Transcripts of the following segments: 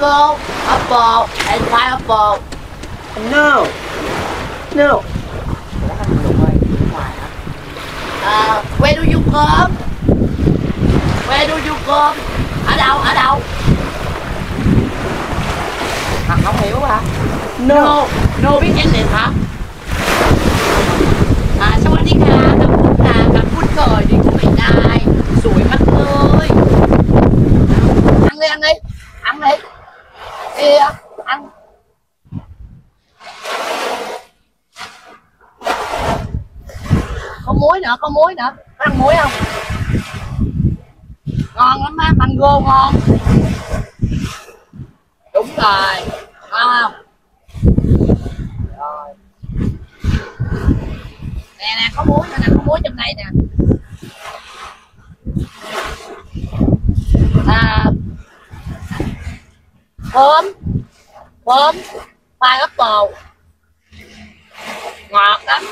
Mango, apple, and pineapple. No. No. Where do you come? Where do you come? Ở đâu? Ở đâu? À, không hiểu hả? No. No, no biết tiếng Việt hả? À, sao anh đi khá? Cảm ơn trời đi của mình này. Rồi mắt ơi. Ăn đi, ăn đi. Ăn đi. Ê, ăn. Có muối nữa, có muối nữa. Có ăn muối không? Ngon lắm á, mango ngon. Đúng rồi, ngon không? Rồi. Nè nè, có muối nữa nè, có muối trong đây nè. À, thơm, thơm, pineapple. Ngọt lắm.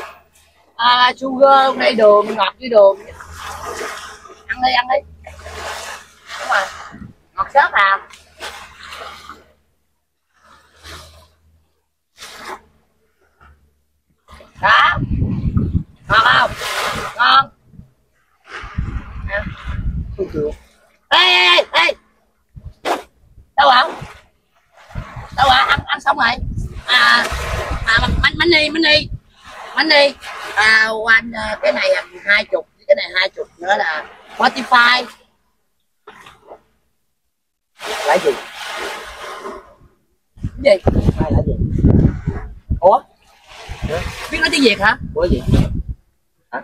À, sugar hôm nay đường, ngọt với đường. Ăn đi, ăn đi. Đúng rồi, ngọt sớt à. Đó, ngon không? Ngon. À. Không chịu. Ê, ê, ê. Đâu ạ? Đâu ạ? Ăn xong rồi. À, bánh đi. À, quanh cái này 20, cái này 20 nữa là Spotify. Lại gì? Cái gì? Ai lại gì? Ủa? Được. Biết nói tiếng Việt hả? Ủa gì? Hả?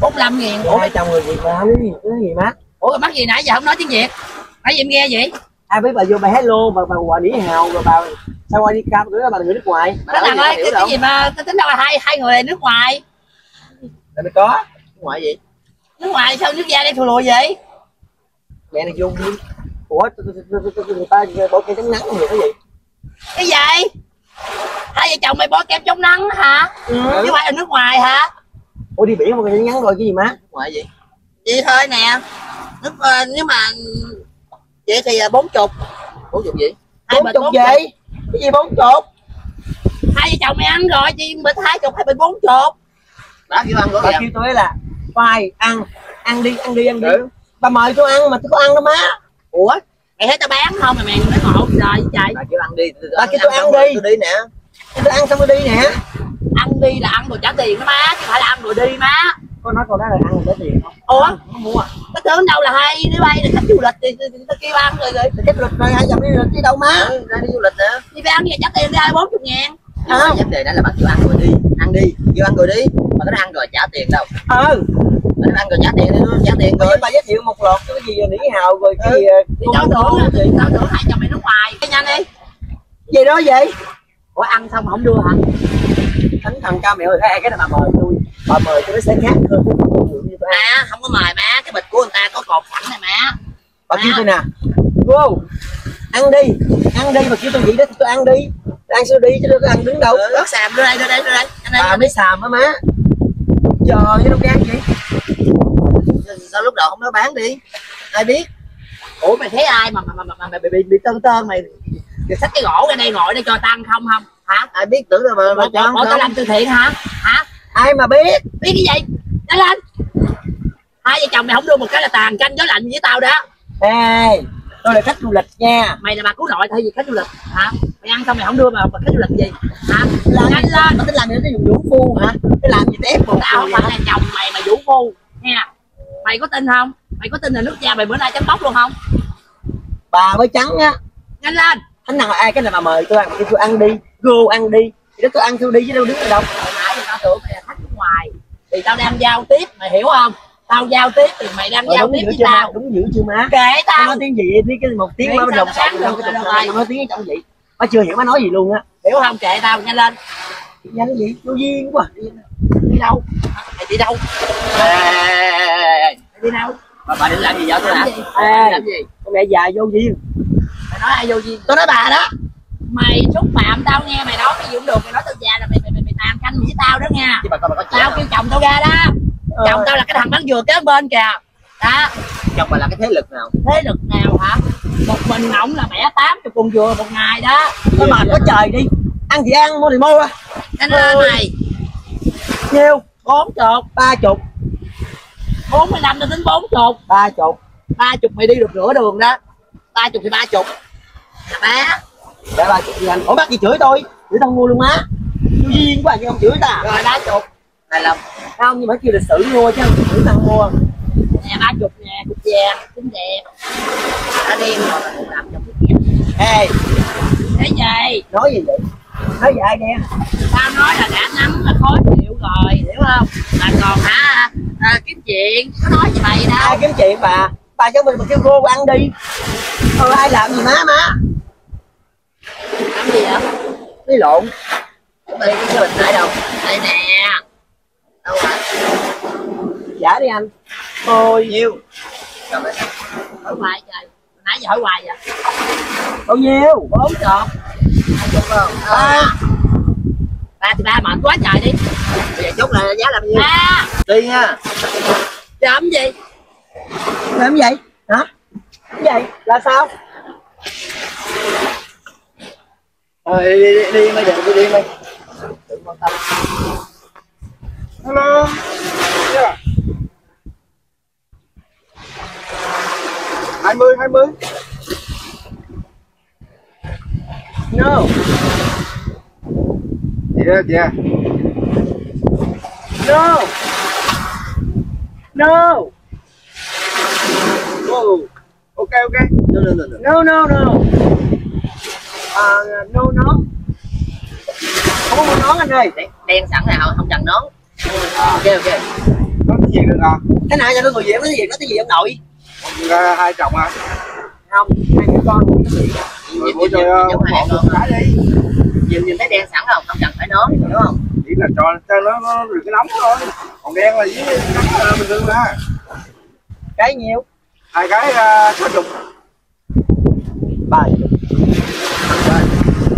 45.000. Ủa mấy chồng người Việt mà không nói gì, nói gì má? Ủa mắc gì nãy giờ không nói tiếng Việt? Nãy giờ em nghe vậy? Ai biết bà vô bà hello, bà gọi đĩa hào rồi bà sao qua đi cam nữa là bà người nước ngoài. Bà nói ơi, cái gì mà tính đâu là hai người nước ngoài. Là mới có nước ngoài gì? Nước ngoài sao nước da đây thù lùi vậy? Mẹ này vô. Ủa người ta bỏ kem chống nắng không hiểu cái gì? Cái gì? Hai vợ chồng mày bỏ kem chống nắng hả? Ừ. Chứ phải ở nước ngoài hả? Ủa đi biển mà kem chống nắng rồi cái gì má? Nước ngoài vậy? Vậy thôi nè. Nước nếu mà vậy thì 40. 40 gì? 40 gì? Cái gì 40? Hai vợ chồng mày ăn rồi chị bịch 20 hay bịch 40? Bà kêu ăn rồi. Kêu tôi là phải ăn, ăn đi. Ừ. Bà mời tôi ăn mà tôi có ăn đâu má. Ủa, mày thấy tao bán không mà mày nói ngộ trời với trời. Bà kêu ăn đi. Bà kêu tôi ăn đi. Tôi đi nè. Tôi ăn xong tôi đi nè. Ăn đi là ăn rồi trả tiền đó má, chứ phải là ăn rồi đi má. Con nói con đó là ăn rồi trả tiền không? Ủa, không mua à? Cái tưởng đâu là hai đứa bay là khách du lịch thì tao kêu ăn rồi. Khách du lịch rồi, hai chồng đi du lịch đi đâu má? Ừ, ra đi du lịch nè. Đi phải ăn gì trả tiền đi 40.000. Không, vấn đề đó là bà kêu ăn rồi đi. Ăn đi, kêu ăn rồi đi. Bà có ăn rồi trả tiền đâu. Ừ. Bà ăn rồi trả tiền đi, nó trả tiền rồi. Bà giới thiệu một lượt cái gì rồi nỉ hào rồi cái gì. Tao tưởng, hai chồng mày nước ngoài. Nhanh đi. Gì đó vậy? Ủa ăn xong mà không đưa hả? Thánh thần ca mẹ ơi, cái này bà mời tôi. Bà mời tôi nó sẽ khác hơn. Má, không có mời má, cái bịch của người ta có cột sẵn này má. Bà kêu tôi nè. Wow, ăn đi mà kêu tôi vậy đó tôi ăn đi. Ăn xưa đi chứ đâu có ăn đứng đâu. Rớt xàm đưa đây. Bà mới xàm hả má? Trời chứ đâu có ăn vậy. Sao lúc đầu không nói bán đi? Ai biết? Ủa mày thấy ai mà bị tơn mày xách cái gỗ ra đây ngồi để cho tăng không không? Hả? Ai biết tưởng rồi mà cho ăn tao làm từ thiện hả? Hả? Ai mà biết? Biết cái gì? Nói lên. Hai vợ chồng mày không đưa một cái là tàn canh gió lạnh với tao đó. Ê, tôi là khách du lịch nha. Mày là bà cứu nội thay vì khách du lịch hả? Mày ăn xong mày không đưa mà khách du lịch gì? Hả? Nhanh lên. Tao tính làm gì nó dùng vũ phu hả? Cái làm gì tép buồn. Tao không phải là chồng mày mà vũ phu nha. Mày có tin không? Mày có tin là nước da mày bữa nay trắng bóc luôn không? Bà mới trắng á. Nhanh lên. Thánh nào ai cái này mà mời tôi ăn, kêu tôi ăn đi, gô ăn đi, thì đó tôi ăn tôi đi chứ đâu đứng ở đâu. Hồi nãy thì tao tưởng mày là khách nước ngoài, thì tao đang giao tiếp, mày hiểu không? Tao giao tiếp thì mày đang giao tiếp với tao. Đúng dữ chưa má? Kệ tao. Nói tiếng gì thì cái một tiếng mới đồng sọc rồi. Tao nói tiếng trong vậy, má chưa hiểu má nói gì luôn á, hiểu không? Kệ tao, nhanh lên. Nhanh cái gì? Vô duyên quá. Đi đâu? Mày đi đâu? Đi đâu? Bà định làm gì vậy tôi hả? Làm gì? Con mẹ già vô duyên. Mày nói ai vô duyên? Tôi nói bà đó. Mày xúc phạm tao nghe mày nói cái gì cũng được, mày nói tao già là mày tàn canh với tao đó nha. Chứ bà tao kêu chồng tao ra đó. Chồng tao là cái thằng bán dừa kế bên kìa. Đó. Chồng bà là cái thế lực nào? Thế lực nào hả? Một mình ổng là bẻ 80 con dừa một ngày đó. Nó mệt quá trời đi. Ăn gì ăn, mua thì mua á. Anh lên này. Nhiêu? 40, 30. 45 nó tính 40. 30. 30 mày đi được nửa đường đó. 30 thì 30. Má. Để 30 thì anh. Ủa bác gì chửi tôi? Chửi tao mua luôn má. Tôi duyên quá nhưng không chửi ta. Rồi 30. Này lầm. Không nhưng mà kêu lịch sử mua chứ không chửi tao mua. Nè 30 nè, cục vàng, tính đẹp. Đã đêm rồi mà cũng làm cho cái kia. Ê. Thế gì? Nói gì vậy? Nói gì ai đen? Tao nói là đã nắm là khó chịu rồi, hiểu không? Mà còn hả? À, kiếm chuyện, có nói gì mày đâu. Ai kiếm chuyện bà? Bà cho mình mà kêu vô ăn đi. Ừ ai làm gì má má? Làm gì vậy? Đi lộn. Chúng mày cái bình lại đâu? Đây nè. Đâu hả? Giả đi anh. Ôi nhiêu? Trời ơi. Hỏi hoài trời. Nãy giờ hỏi hoài vậy? Bao nhiêu? 40. 20 không? 3 thì 3 mệt quá trời đi. Bây giờ chốt là giá làm nhiêu? 3. Đi nha. Làm gì? Làm gì? Hả? Cái gì? Là sao? Rồi đi mày đừng đi mày. Đừng quan tâm. Hello. Yeah. 20. No. Yeah. No. Whoa. Okay. No. No. No. Không có mua nón anh ơi. Đen sẵn nào không cần nón. Okay. Nói cái gì được à? Cái này cho nó người Việt nói cái gì ông nội. Hai chồng à? Không, hai đứa con cũng có gì. Ủa trời ơi, một cái đi. Nhiều nhìn thấy đen sẵn không? Không cần phải nón, đúng không? Chỉ là cho nó được cái nóng thôi. Còn đen là với nóng bình thường ra. Cái nhiều? Hai cái 60. 30.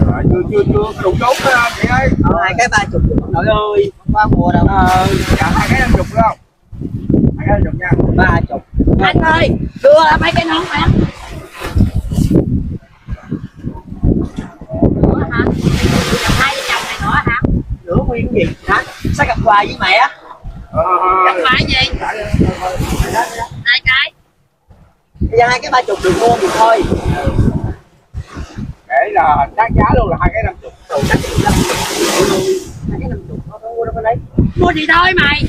Rồi, chưa đủ chốt đó chị ơi. Hai cái 30 được không? Nội ơi, không qua mùa đâu. Dạ, hai cái 50 đúng không? Hai cái 50 nha. 30. Anh ơi, đưa mấy cái nón mà. Nữa hả? Gặp hai vợ chồng này nữa hả? Nữa nguyên cái gì hả? Sao gặp hoài với mẹ á? Gặp hoài gì? Hai cái. Bây giờ hai cái 30 được mua thì thôi. Để là chắc giá luôn là hai cái 50. Hai cái 50 thôi, mua đâu có lấy. Mua thì thôi mày.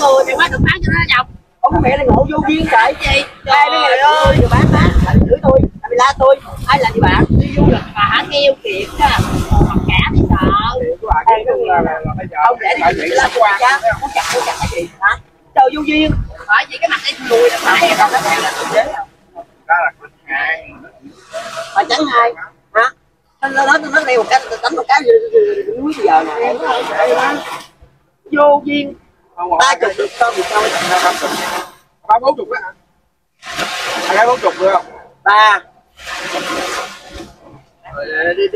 Cười mày quá được bán cho nó chồng. Ông mẹ này ngộ vô duyên trời gì. Ai mấy ngày ơi, vừa bán má, lại chửi tôi, lại bị la tôi. Ai làm gì bạn? Đi du lịch mà hả nghèo kiệt á. Mặc cả thì sợ. Ông để đi la quạt á, muốn chặt cái gì hả? Trời vô duyên. Bởi vì cái mặt đây lùi là phải em đâu có hàng là tự chế đâu. Đó là khách hàng. Phải tránh hai hả? Nó đây một cái đánh một cái núi giờ nè. Em có thể vô duyên. 30 được không? 40 đó hả? Hai cái 40 được không? 3.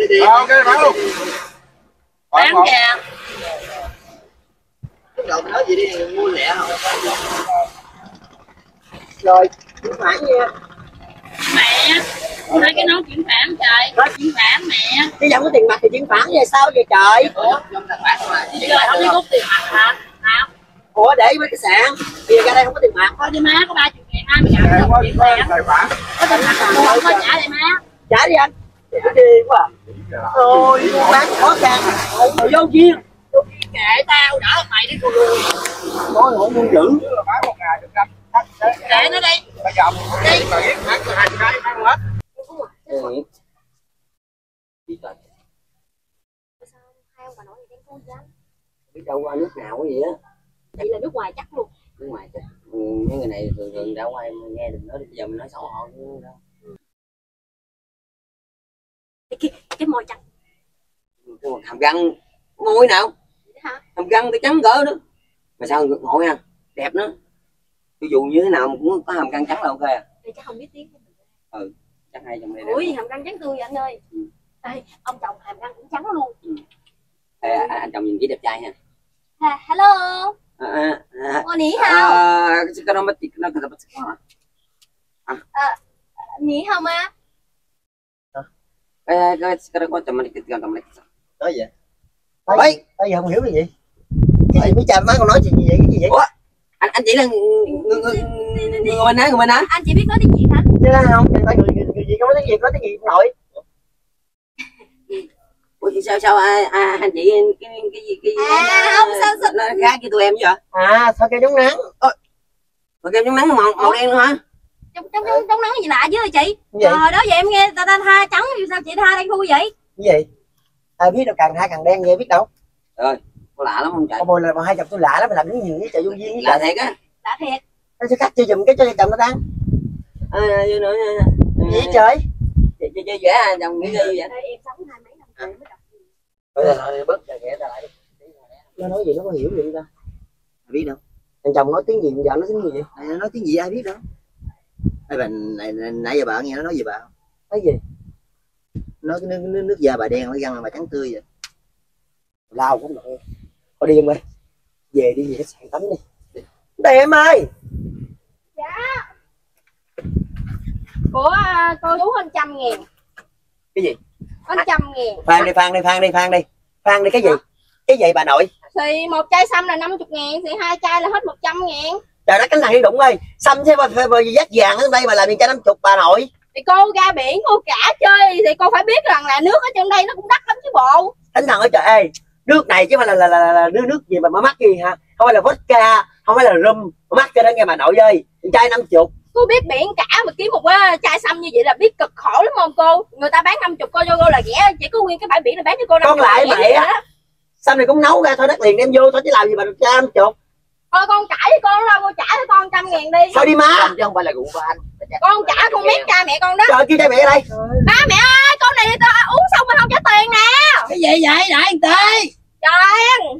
Đi. Ok, bán luôn. Bán kìa. Lúc đầu nói gì đi, mua lẹ không? Rồi, chuyển khoản nha. Mẹ, nói cái nón chuyển khoản trời. Nói chuyển khoản mẹ. Bây giờ có tiền mặt thì chuyển khoản về sao vậy trời? Ủa, không tài khoản mà. Trời, không biết rút tiền mặt hả? Hả? Ủa để mấy cái sạn, bây giờ ra đây không có tiền mặt. Thôi đi má, có 30.000 20.000 đồng tiền sạn. Có tiền mặt mua không có trả đi má. Trả đi anh. Trả đi quá. Thôi mua bán khó khăn. Vô duyên kệ tao đỡ mày đi cô luôn. Nói không muốn giữ. Bán một ngày được 5. Kệ nó đi. Bây giờ đi. Bán cho hành cái bán hết. Đi trời. Sao hai ông bà nói gì đến cô vậy? Biết đâu qua nước nào cái gì á. Vậy là nước ngoài chắc luôn. Nước ngoài chắc. Ừ, mấy người này thường đã qua em nghe được nói, bây giờ mình nói xấu họ cũng đâu. Cái môi trắng. Cái môi hàm răng môi nào? Hả? Hàm răng thì trắng cỡ đó. Mà sao ngược ngội ha, đẹp nữa. Cho dù như thế nào mà cũng có hàm răng trắng là ok à. Thì chắc không biết tiếng. Ừ, chắc hay trong đây. Ủi hàm răng trắng tươi vậy anh ơi. Ừ. Ê, ông chồng hàm răng cũng trắng luôn. Ừ. Ê, anh chồng nhìn kỹ đẹp trai ha. Hello. Morning how. Nhỉ không á? Sekarang kau cuma dikit gak kamu lagi. Oh iya. Baik, bây giờ không hiểu cái gì. Cái gì mới chà má con nói chuyện gì vậy? Cái gì vậy? Ủa? Anh chỉ là người mình nói. Anh chỉ biết nói tiếng Việt hả? Chứ không, người Việt không nói tiếng Việt, nói tiếng Việt không nổi. Ủa sao anh chị cái gì? À không sao sao ra kia tụi em vậy? À sao kem chống nắng? Ủa kem chống nắng màu đen luôn hả? Trong nắng gì lạ chứ chị? Trời đó vậy em nghe ta tha trắng sao chị tha đen thui vậy? Cái gì? Ai biết đâu, càng tha càng đen nghe biết đâu. Rồi, lạ lắm không trời? Ôi là hai chồng tôi lạ lắm, làm những gì với trời vô duyên. Lạ thiệt á. Lạ thiệt. Nó sẽ cắt cho dùm cái cho chồng nó ăn. Vô nữa gì trời? Chơi chơi dễ à, chồng nghĩ chơi vậy. Em sống 20 mấy năm mới đọc. Rồi bớt ghẻ ta lại đi. Nó nói gì nó có hiểu gì ta? Ai biết đâu. Thằng chồng nói tiếng gì giờ nó tiếng gì vậy? Nó nói tiếng gì ai biết đâu. Ê bà, nãy giờ bà nghe nó nói gì bà không? Nói gì? Nói cái nước da bà đen, nó răng bà trắng tươi vậy. Lao cũng được em. Có điên mày. Về đi, về khách sạn tắm đi. Đây em ơi. Dạ. Của cô chú hơn 100.000. Cái gì? Hơn 100.000. Phan đi. Phan đi cái gì? Cái gì bà nội? Thì một chai xăm là 50.000, thì hai chai là hết 100.000. Trời đất, cái thằng đi đụng ơi. Xăm thế mà dắt vàng ở đây mà làm gì cho 50 bà nội. Thì cô ra biển cô cả chơi thì cô phải biết rằng là nước ở trên đây nó cũng đắt lắm chứ bộ. Tính thằng ơi trời ơi. Nước này chứ mà là nước gì mà mắc gì hả? Không phải là vodka, không phải là rum, mắc cho đó nghe bà nội ơi. Chai 50. Cô biết biển cả mà kiếm một chai xăm như vậy là biết cực khổ lắm không cô? Người ta bán 50 cô cho cô là rẻ, chỉ có nguyên cái bãi biển là bán cho cô 50. Con lại mẹ á. Xăm này cũng nấu ra thôi đất liền đem vô thôi chứ làm gì mà được chai 50. Thôi con cãi với con đâu, cô trả cho con 100.000 đi. Thôi đi má. Chứ không phải là rượu của anh. Con trả con mét cha mẹ con đó. Trời kêu cha mẹ đây. Ba mẹ ơi, con này uống xong rồi không trả tiền nè. Cái gì vậy đại tì? Trời ơi.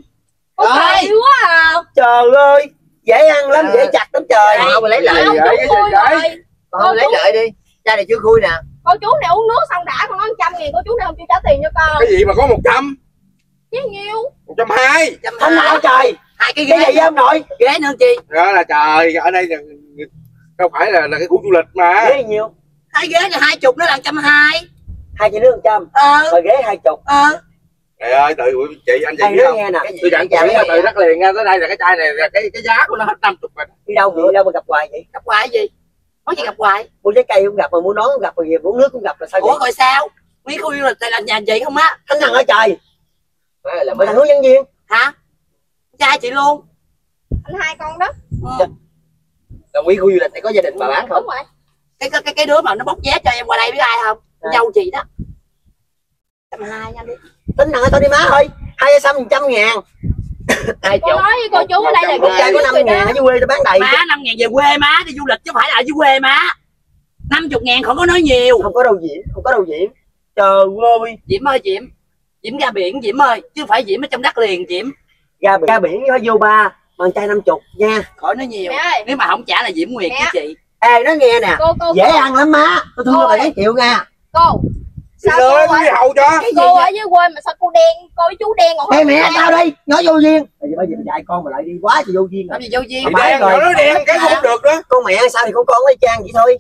Quá à. Trời ơi, dễ ăn lắm, dễ chặt lắm trời. Không mà lấy lời vậy chứ trời. Con lấy lời đi. Cha này chưa khui nè. Cô chú này uống nước xong đã con nói 100.000, cô chú này không chịu trả tiền cho con. Cái gì mà có 100? Chứ nhiêu? 120. Thằng nào trời? Hai cái ghế gì không nội? Ghế nữa chi? Đó là trời, ở đây là đâu phải là cái khu du lịch mà. Ghế nhiều. Hai ghế này 20 nó là 120. Hai chị đứa 100. Rồi ghế 20. Trời ơi, tự chị anh chị không? Nghe nè. Tôi dặn chị là tự rất liền ra tới đây là cái chai này là cái giá của nó hết 50 rồi. Đi đâu mà gặp hoài vậy? Gặp hoài gì? Có gì gặp hoài? Mua trái cây không gặp mà mua nón không gặp mà gì, mua nước không gặp là sao vậy? Ủa rồi sao? Nguyên khu du lịch này là nhà chị không á? Thằng thằng ở trời. Là mới hướng dẫn viên. Hả? Trai chị luôn anh hai con đó. Đồng ý khu du lịch này có gia đình bà bán không? Đúng rồi. Cái đứa mà nó bóc vé cho em qua đây biết ai không? Nhau chị đó. 120 nha đi. Tính nặng tao đi má ơi. Hai xăm 100.000. Cô nói với cô chú ở đây là cái 5.000 ở dưới quê tao bán đầy. Má 5.000 về quê má đi du lịch chứ phải là ở dưới quê má. 50.000 không có nói nhiều. Không có đâu Diễm, không có đâu Diễm. Trời ơi. Diễm ơi Diễm. Diễm ra biển Diễm ơi, chứ không phải Diễm ở trong đất liền Diễm. Ra biển nó vô ba bằng chai 50 nha, khỏi nói nhiều. Nếu mà không trả là Diễm Nguyệt với chị. Ê nó nghe nè, cô, dễ ăn lắm má, tôi thương nó 7 triệu nha. Cô sao cô ở dưới quê mà sao cô đen, cô với chú đen còn hơn. Mẹ tao đây nói vô duyên. Bây giờ dạy con mà lại đi quá thì vô duyên. Làm gì vô duyên? Mày nó đen cái không được đó. Con mẹ sao thì con nó trang vậy thôi.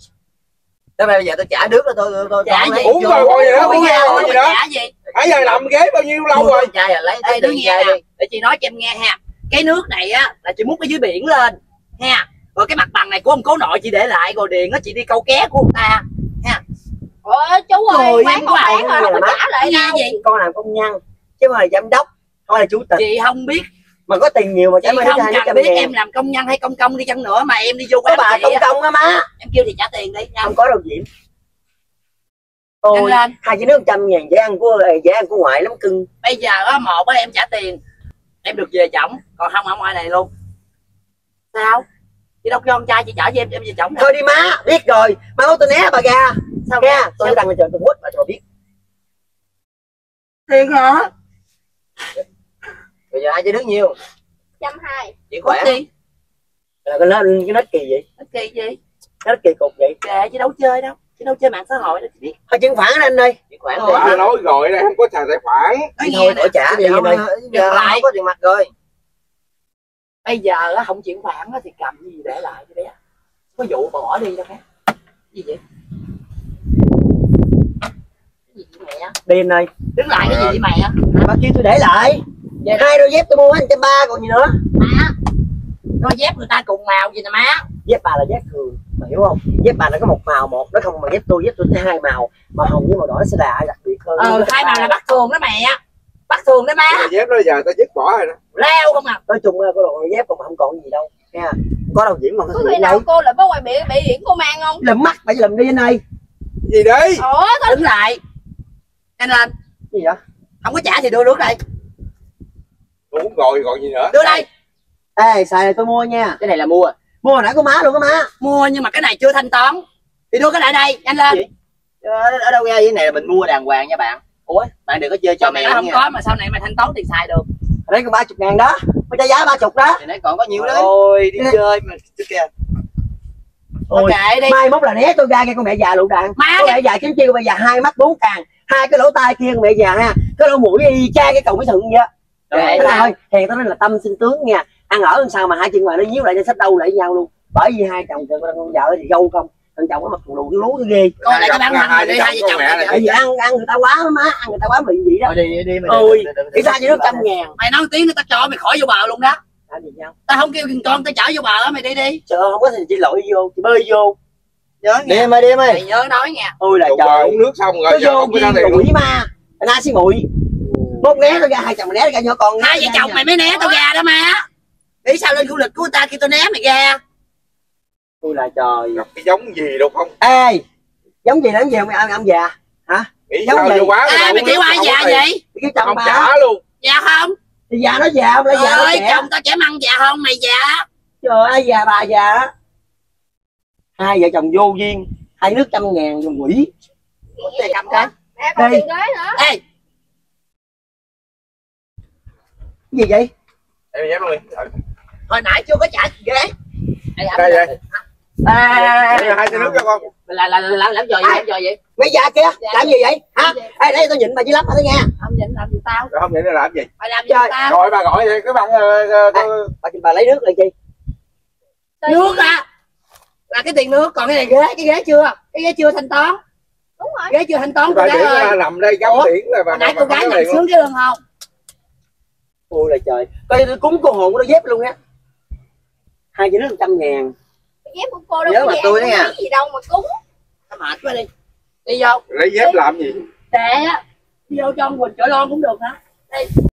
Đó bây giờ tôi trả nước rồi tôi trả gì? Uống rồi coi vậy đó, uống rồi gì đó. Nãy giờ làm ghế bao nhiêu lâu rồi? Chai là lấy cái đường chai đi. Để chị nói cho em nghe ha. Cái nước này á là chị múc ở dưới biển lên ha. Rồi cái mặt bằng này của ông cố nội chị để lại rồi điện á chị đi câu ké của người ta ha. Ủa chú ơi, quán con bán rồi không trả lại gì. Con làm công nhân chứ mà giám đốc, con là chủ tịch. Chị không biết mà có tiền nhiều mà trả mấy không cần biết em làm công nhân hay công đi chăng nữa mà em đi vô quán bà công á má. Em kêu thì trả tiền đi. Không có đâu Diễm. Ôi, hai chỉ nước 100.000 dễ ăn của ngoại lắm cưng. Bây giờ á một em trả tiền em được về chồng, còn không ở ngoài này luôn. Sao? Chị đâu cho con trai chị trả cho em về chồng. Thôi đi má, biết rồi. Má nói tôi né bà ra. Sao nghe? Tôi đang ngồi chờ tôi quất bà cho biết. Tiền hả? Bây giờ hai chỉ nước nhiêu? 120. Chị khỏe đi. Là cái nết kỳ vậy? Nết kỳ gì? Nết kỳ cục vậy. Kệ chứ đâu chơi đâu. Chứ đâu chơi mạng xã hội đó chị biết. Thôi chuyển khoản anh ơi. Chuyển khoản đi. Nói rồi đây không có xài tài khoản. Thôi đổi trả đi. Giờ không có tiền mặt rồi. Bây giờ á không chuyển khoản thì cầm gì để lại cho bé. Có vụ bỏ đi cho bé. Gì vậy? mày á. Điên ơi. Đứng lại cái gì với mày á? Bao nhiêu tôi để lại. Về hai đôi dép tôi mua 130 còn gì nữa. Má, đôi dép người ta cùng màu gì nè má. Dép bà là dép thường, mày hiểu không? Dép bà nó có một màu một, nó không, mà dép tôi sẽ hai màu. Màu hồng với màu đỏ nó sẽ là đặc biệt hơn. Ừ, hai màu là bắt thường đó mẹ. Bắt thường đó má. Dép đó giờ tao dứt bỏ rồi đó. Leo không à. Nói chung có đồ dép còn không còn gì đâu. Nha. Có đâu diễn mà có gì đâu. Cô lụm ở ngoài bị điển cô mang không? Lụm mắt phải lụm đi anh ơi. Gì đi? Ủa, đứng lại. Anh lên. Gì vậy? Không có trả thì đưa nước đây. Tôi uống rồi còn gì nữa. Đưa đây. Ê, xài này tôi mua nha. Cái này là mua. Mua hồi nãy của má luôn á má. Mua nhưng mà cái này chưa thanh toán. Thì đưa cái này đây, nhanh lên. Gì? Ở đâu ra vậy? Này là mình mua đàng hoàng nha bạn. Ủa, bạn đừng có chơi trò này không nha. Có mà sau này mày thanh toán tiền xài được. Hồi nãy còn 30.000 đó. Mới trả giá 30 đó. Thì nãy còn có nhiều đấy. Ôi, đi chơi mà kìa. Ôi, kệ đi. Mai mốt là né tôi ra nghe con mẹ già lụ đạn. Má con mẹ già chính chiêu, mẹ già hai mắt bốn càng, hai cái lỗ tai kia mẹ già ha, cái lỗ mũi y chang cái cọng cái thượng vậy. Trời ơi, hèn tao nói là tâm sinh tướng nha. Ăn ở làm sao mà hai chân ngoài nó nhíu lại cho sách đâu lại nhau luôn. Bởi vì hai chồng con vợ thì dâu không, con chồng nó mặt lù lú cái ghê. Coi lại cái bán măng đi hai vợ chồng mẹ này. Ăn người ta quá má, ăn người ta quá bị vậy đó. Đi đi mày. Ôi, cái sao như nó 100.000. Mày nói tiếng nữa tao cho mày khỏi vô bờ luôn đó. Tao không kêu con tao chở vô bờ á, mày đi đi. Trời ơi, không có thì chị lội vô, chị bơi vô. Nhớ nha. Đi em ơi, đi em ơi. Mày nhớ nói nha. Ôi là trời, uống nước xong rồi giờ không có ra tiền luôn. Ma. Anh ai xí nguội. Bóp né tao ra, hai chồng mày né ra nhỏ con. Hai vợ chồng mày mới né tao ra đó má. Nghĩ sao lên khu lịch của người ta khi tao né mày ra. Ôi là trời. Gặp cái giống gì đâu không? Ê, giống gì làm gì mày ăn ông già? Hả? Nghĩ giống gì quá rồi. Ê, mày kêu ai già vậy? Cái chồng bà luôn. Dạ không? Thì già nó già không? Nó già ơi, chồng tao trẻ măng già không? Mày già. Trời ơi, già bà già á. Hai vợ chồng vô duyên. Hai nước 100.000 dùng quỷ. Cái cầm cái. Ê, còn tiền ghế nữa. Ê. Cái gì vậy? Ê, mày dám không mày? Hồi nãy chưa có trả ghế. Đây vậy? Hai chai nước cho con. Làm trò gì? Làm trò vậy? Mấy già kia làm gì vậy? Hả? Ê, để tao nhịn bà dữ lắm đó nghe. Không nhịn làm gì tao? Không nhịn làm gì? Bà làm gì tao? Gọi bà gọi vậy, cái bạn bà lấy nước lại chi? Nước à? Là cái tiền nước, còn cái này ghế, cái ghế chưa? Cái ghế chưa thanh toán. Đúng rồi. Ghế chưa thanh toán cô gái ơi. Nằm đây gắm biển rồi bà. Nãy cô gái nằm xuống cái lưng không? Ôi là trời. Coi cúng cô hồn của đôi dép luôn á. Hai chai nước 100.000. Dép của cô đâu có gì, tôi ăn gì đâu mà cúng. Tao mệt quá đi. Đi vô. Lấy dép đi. Làm gì? Để á. Đi vô cho ông Quỳnh chở lon cũng được hả? Đi.